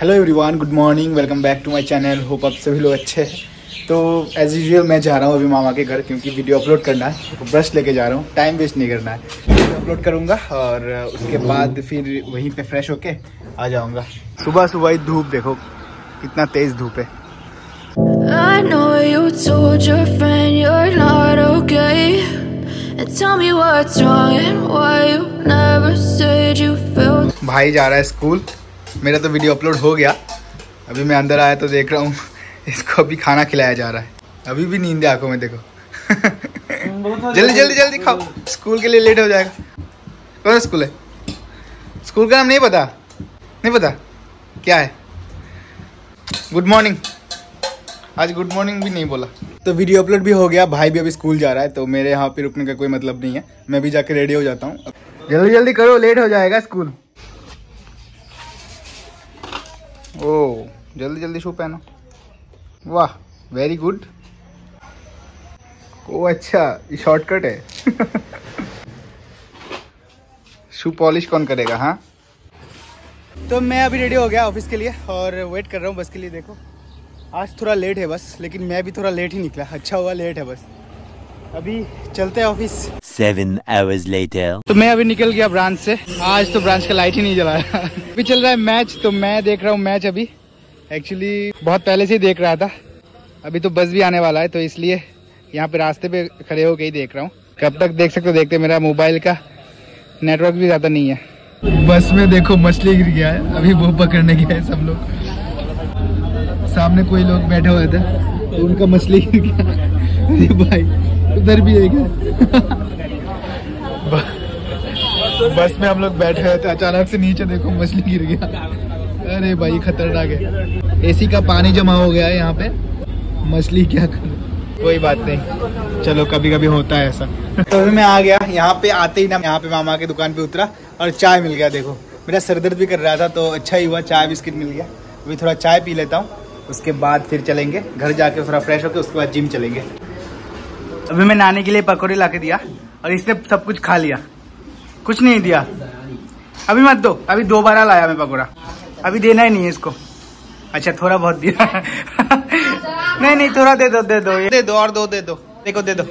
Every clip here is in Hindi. Hello everyone, good morning, welcome back to my channel. Hope आप सभी लोग अच्छे हैं। तो एज़ यूजुअल मैं जा रहा हूँ अभी मामा के घर, क्योंकि वीडियो अपलोड करना है। तो ब्रश लेके जा रहा हूँ, टाइम वेस्ट नहीं करना है। वीडियो अपलोड करूँगा और उसके बाद फिर वहीं पे फ्रेश होके आ जाऊँगा। सुबह सुबह ही धूप देखो, कितना तेज़ धूप है। भाई जा रहा है स्कूल। मेरा तो वीडियो अपलोड हो गया। अभी मैं अंदर आया तो देख रहा हूँ इसको अभी खाना खिलाया जा रहा है। अभी भी नींद है आंखों में देखो। जल्दी जल्दी खाओ, स्कूल के लिए लेट हो जाएगा। कौन सा स्कूल है? स्कूल का नाम नहीं पता? नहीं पता क्या है? Good morning. आज गुड मॉर्निंग भी नहीं बोला। तो वीडियो अपलोड भी हो गया, भाई भी अभी स्कूल जा रहा है, तो मेरे यहाँ पे रुकने का कोई मतलब नहीं है। मैं भी जाके रेडी हो जाता हूँ। जल्दी करो, लेट हो जाएगा स्कूल। ओह, जल्दी शू पहनो। वाह, वेरी गुड। ओ अच्छा, ये शॉर्टकट है। शू पॉलिश कौन करेगा? हाँ, तो मैं अभी रेडी हो गया ऑफिस के लिए और वेट कर रहा हूँ बस के लिए। देखो आज थोड़ा लेट है बस, लेकिन मैं भी थोड़ा लेट ही निकला। अच्छा हुआ लेट है बस। अभी चलते हैं ऑफिस। 7 hours later। तो मैं अभी निकल गया ब्रांच से। आज तो ब्रांच का लाइट ही नहीं जला रहा। अभी चल रहा है मैच, तो मैं देख रहा हूँ मैच। अभी एक्चुअली बहुत पहले से ही देख रहा था। अभी तो बस भी आने वाला है, तो इसलिए यहाँ पे रास्ते पे खड़े होके ही देख रहा हूँ। कब तक देख सकते हो देखते। मेरा मोबाइल का नेटवर्क भी ज़्यादा नहीं है। बस में देखो मछली गिर गया है। अभी वो पकड़ने गया है सब लोग। सामने कोई लोग बैठे हुए थे, उनका मछली गिर गया। अरे भाई उधर भी एक है। बस में हम लोग बैठे हुए थे, अचानक से नीचे देखो मछली गिर गया। अरे भाई खतरनाक है। एसी का पानी जमा हो गया है यहाँ पे। मछली क्या करे, कोई बात नहीं, चलो कभी कभी होता है ऐसा। तो मैं आ गया यहाँ पे। आते ही ना यहाँ पे मामा के दुकान पे उतरा और चाय मिल गया। देखो मेरा सरदर्द भी कर रहा था, तो अच्छा ही हुआ चाय बिस्किट मिल गया। अभी थोड़ा चाय पी लेता हूँ, उसके बाद फिर चलेंगे घर जाके थोड़ा फ्रेश होकर, उसके बाद जिम चलेंगे। अभी मैं नानी के लिए पकौड़े लाके दिया और इसने सब कुछ खा लिया, कुछ नहीं दिया। अभी मत दो, अभी दोबारा लाया मैं पकौड़ा। अभी देना ही नहीं है इसको। अच्छा थोड़ा बहुत दिया। नहीं थोड़ा दे दो। देखो दे दो,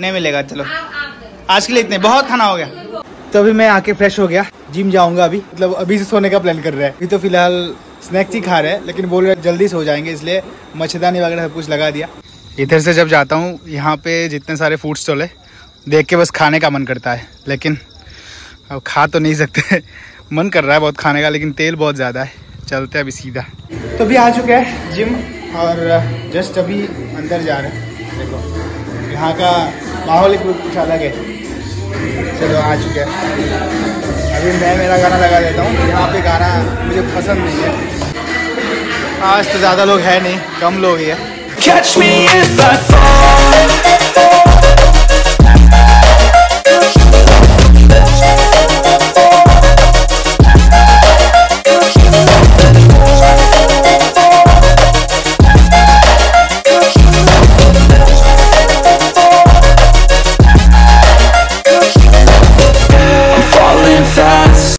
नहीं मिलेगा। चलो आज के लिए इतने, बहुत खाना हो गया। तो अभी मैं आके फ्रेश हो गया, जिम जाऊंगा अभी। मतलब अभी से सोने का प्लान कर रहे हैं। अभी तो फिलहाल स्नैक्स ही खा रहे हैं, लेकिन बोल रहे जल्दी सो जाएंगे, इसलिए मच्छरदानी वगैरह सब कुछ लगा दिया। इधर से जब जाता हूँ यहाँ पे जितने सारे फूड स्टॉल है, देख के बस खाने का मन करता है, लेकिन अब खा तो नहीं सकते। मन कर रहा है बहुत खाने का, लेकिन तेल बहुत ज़्यादा है। चलते हैं अभी सीधा। तो अभी आ चुके हैं जिम और जस्ट अभी अंदर जा रहे हैं। देखो यहाँ का माहौल ही कुछ अलग है। चलो आ चुके हैं। अभी मैं मेरा गाना लगा देता हूँ। यहाँ पे गाना मुझे पसंद नहीं है। आज तो ज़्यादा लोग है नहीं, कम लोग ही है। Catch me if I fall.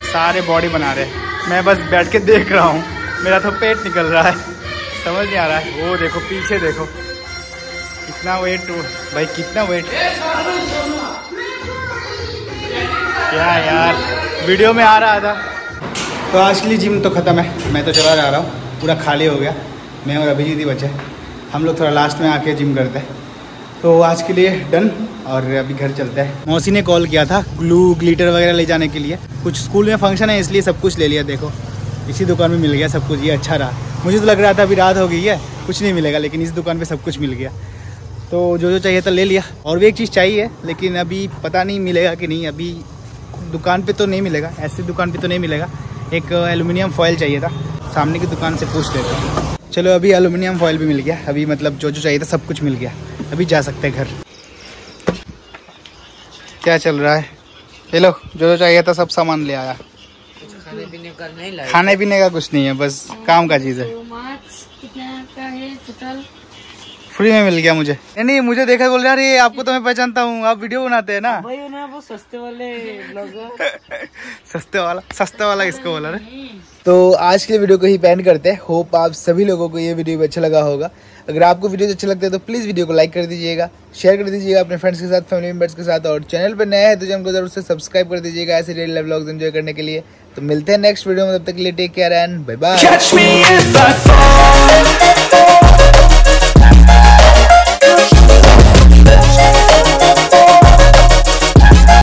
सारे बॉडी बना रहे, मैं बस बैठ के देख रहा हूँ। मेरा तो पेट निकल रहा है, समझ नहीं आ रहा है। वो देखो पीछे देखो कितना वेट। भाई कितना वेट। क्या यार, वीडियो में आ रहा था। तो आज के लिए जिम तो ख़त्म है। मैं तो चला जा रहा हूँ, पूरा खाली हो गया। मैं और अभिजीत ही बचे। हम लोग थोड़ा लास्ट में आके जिम करते हैं। तो आज के लिए डन, और अभी घर चलते हैं। मौसी ने कॉल किया था ग्लू ग्लिटर वगैरह ले जाने के लिए। कुछ स्कूल में फंक्शन है, इसलिए सब कुछ ले लिया। देखो इसी दुकान में मिल गया सब कुछ। ये अच्छा रहा। मुझे तो लग रहा था अभी रात हो गई है, कुछ नहीं मिलेगा, लेकिन इस दुकान पे सब कुछ मिल गया। तो जो जो चाहिए था ले लिया। और भी एक चीज़ चाहिए, लेकिन अभी पता नहीं मिलेगा कि नहीं। अभी दुकान पे तो नहीं मिलेगा, ऐसी दुकान पे तो नहीं मिलेगा। एक एलुमिनियम फॉयल चाहिए था, सामने की दुकान से पूछ लेते हैं। चलो अभी एलुमिनियम फॉयल भी मिल गया। अभी मतलब जो जो चाहिए था सब कुछ मिल गया। अभी जा सकते हैं घर। क्या चल रहा है? ये लो जो जो चाहिए था सब सामान ले आया। खाने पीने का कुछ नहीं है, बस काम का चीज है। फ्री में मिल गया मुझे। नहीं मुझे देखा, बोल रहा अरे आपको तो मैं पहचानता हूँ, आप वीडियो बनाते हैं ना। भाई ना वो सस्ते वाले सस्ते वाला किसको बोला रे? तो आज के वीडियो को ही एंड करते हैं। होप आप सभी लोगों को ये वीडियो अच्छा लगा होगा। अगर आपको वीडियो अच्छा लगता है तो प्लीज़ वीडियो को लाइक कर दीजिएगा, शेयर कर दीजिएगा अपने फ्रेंड्स के साथ, फैमिली मेम्बर्स के साथ, और चैनल पर नया है तो चैनल को जरूर से सब्सक्राइब कर दीजिएगा ऐसे रियल लाइफ व्लॉग्स एंजॉय करने के लिए। तो मिलते हैं नेक्स्ट वीडियो में, तब तक के लिए take care and bye bye.